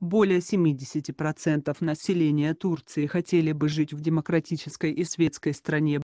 Более 70% населения Турции хотели бы жить в демократической и светской стране